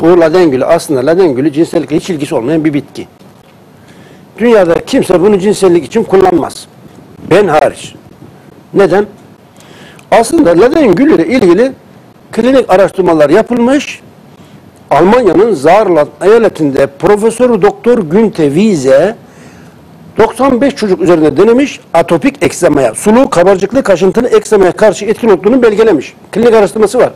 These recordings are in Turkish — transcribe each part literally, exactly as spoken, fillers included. Bu Laden Gülü aslında Laden Gülü cinsellikle hiç ilgisi olmayan bir bitki. Dünyada kimse bunu cinsellik için kullanmaz. Ben hariç. Neden? Aslında Laden Gülü ile ilgili klinik araştırmalar yapılmış. Almanya'nın Saarland eyaletinde Profesör Doktor Günther Wiese doksan beş çocuk üzerinde denemiş, atopik eksemaya, suluğu kabarcıklı kaşıntılı eksemaya karşı etkin olduğunu belgelemiş. Klinik araştırması var.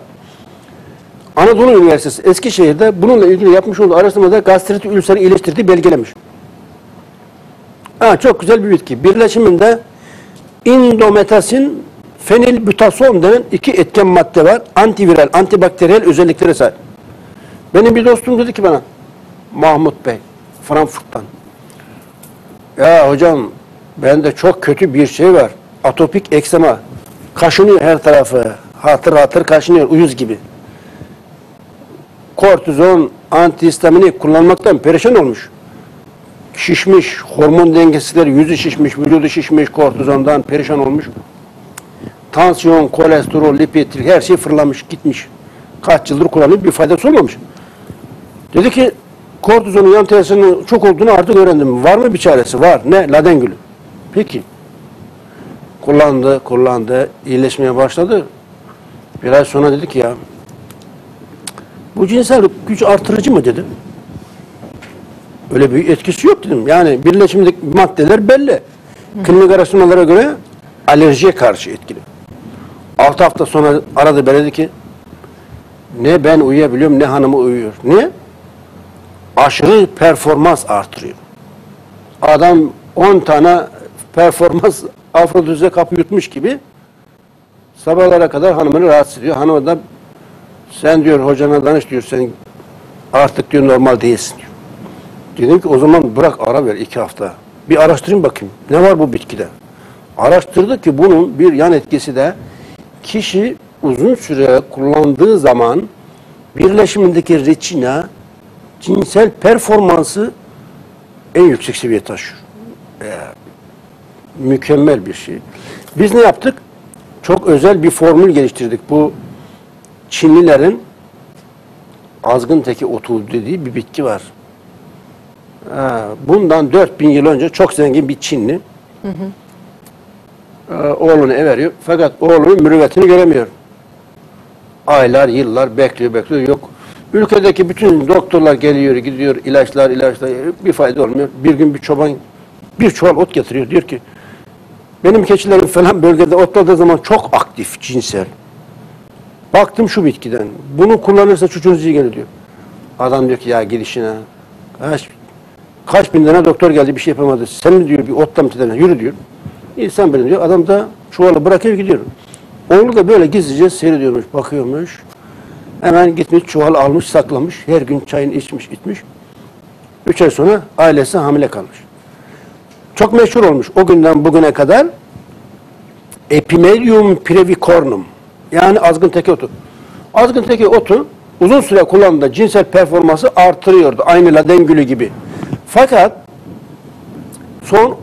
Anadolu Üniversitesi Eskişehir'de bununla ilgili yapmış olduğu araştırmada gastrit ülseri iyileştirdiği belgelemiş. Ha, çok güzel bir bitki. Birleşiminde indometasin, fenilbütason denen iki etken madde var. Antiviral, antibakteriyel özelliklere sahip. Benim bir dostum dedi ki bana, Mahmut Bey, Frankfurt'tan. Ya hocam, bende çok kötü bir şey var. Atopik eksema. Kaşınıyor her tarafı. Hatır hatır kaşınıyor, uyuz gibi. Kortizon, antihistaminik kullanmaktan perişan olmuş. Şişmiş, hormon dengesizleri, yüzü şişmiş, vücudu şişmiş, kortizondan perişan olmuş. Tansiyon, kolesterol, lipid, her şey fırlamış, gitmiş. Kaç yıldır kullanıp bir faydası olmamış. Dedi ki, kortizonun yan tesirinin çok olduğunu artık öğrendim. Var mı bir çaresi? Var. Ne? Laden Gülü. Peki. Kullandı, kullandı, iyileşmeye başladı. Bir ay sonra dedi ki ya, bu cinsel güç artırıcı mı dedi. Öyle büyük etkisi yok dedim. Yani birleşimdeki maddeler belli. Klinik araştırmalara göre alerjiye karşı etkili. altı hafta sonra aradı beni, dedi ki ne ben uyuyabiliyorum ne hanımı uyuyor. Niye? Aşırı performans artırıyor. Adam on tane performans afrodüze kapı yutmuş gibi sabahlara kadar hanımını rahatsız ediyor. Hanımı da sen diyor hocana danış diyor, sen artık diyor normal değilsin diyor. Dedim ki o zaman bırak ara ver iki hafta. Bir araştırayım bakayım. Ne var bu bitkide? Araştırdı ki bunun bir yan etkisi de kişi uzun süre kullandığı zaman birleşimindeki reçina cinsel performansı en yüksek seviye taşıyor. Ee, mükemmel bir şey. Biz ne yaptık? Çok özel bir formül geliştirdik. Bu Çinlilerin Azgın Teke Otu dediği bir bitki var. Ee, bundan dört bin yıl önce çok zengin bir Çinli hı hı. Ee, oğlunu ev veriyor. Fakat oğlunun mürüvvetini göremiyor. Aylar, yıllar bekliyor, bekliyor. Yok. Ülkedeki bütün doktorlar geliyor, gidiyor, ilaçlar, ilaçlar, bir fayda olmuyor. Bir gün bir çoban, bir çuval ot getiriyor. Diyor ki, benim keçilerim falan bölgede otladığı zaman çok aktif cinsel. Baktım şu bitkiden, bunu kullanırsa çocuğunuz iyi gelir diyor. Adam diyor ki, ya gidişine, kaç, kaç bin tane doktor geldi bir şey yapamadı. Sen mi diyor, bir otla mı tedavine, yürü diyor. İnsan benim diyor, adam da çuvalı bırakıyor gidiyor. Oğlu da böyle gizlice seyrediyormuş, bakıyormuş. Hemen gitmiş, çuval almış, saklamış. Her gün çayını içmiş, içmiş. Üç ay sonra ailesi hamile kalmış. Çok meşhur olmuş. O günden bugüne kadar Epimedium Previcornum. Yani azgın teke otu. Azgın teke otu uzun süre kullanımda cinsel performansı artırıyordu. Aynı Laden Gülü gibi. Fakat son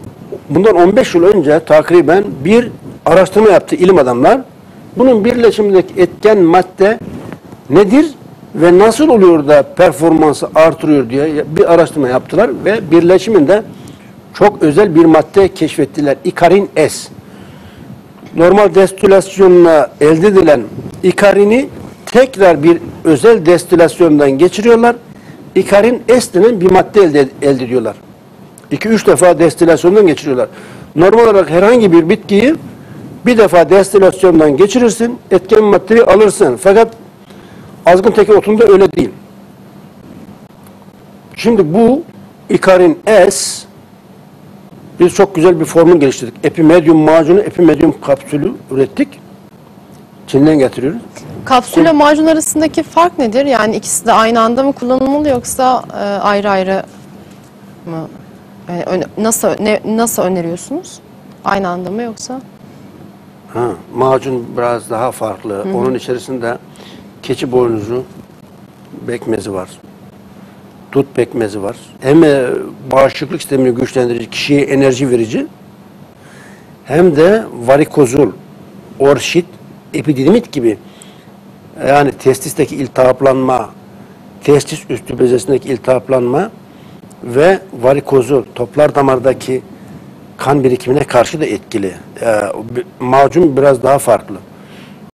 bundan on beş yıl önce takriben bir araştırma yaptı ilim adamlar. Bunun birleşimindeki etken madde nedir ve nasıl oluyor da performansı artırıyor diye bir araştırma yaptılar ve birleşiminde çok özel bir madde keşfettiler. Ikarin S. Normal destilasyonla elde edilen ikarini tekrar bir özel destilasyondan geçiriyorlar. Ikarin S denen bir madde elde, elde ediyorlar. iki üç defa destilasyondan geçiriyorlar. Normal olarak herhangi bir bitkiyi bir defa destilasyondan geçirirsin, etken maddeyi alırsın. Fakat azgın teke otunda öyle değil. Şimdi bu Ikarin S, biz çok güzel bir formül geliştirdik. Epimedium macunu, Epimedium kapsülü ürettik. Çin'den getiriyoruz. Kapsül ile macun arasındaki fark nedir? Yani ikisi de aynı anda mı kullanılmalı yoksa ayrı ayrı mı? Yani nasıl ne, nasıl öneriyorsunuz? Aynı anda mı yoksa? Ha, macun biraz daha farklı. Hı-hı. Onun içerisinde keçi boynuzu pekmezi var. Dut pekmezi var. Hem bağışıklık sistemini güçlendirici, kişiye enerji verici, hem de varikozul, orşit, epididimit gibi yani testisteki iltihaplanma, testis üstü bezesindeki iltihaplanma ve varikozu, toplar damardaki kan birikimine karşı da etkili. Ee, macun biraz daha farklı.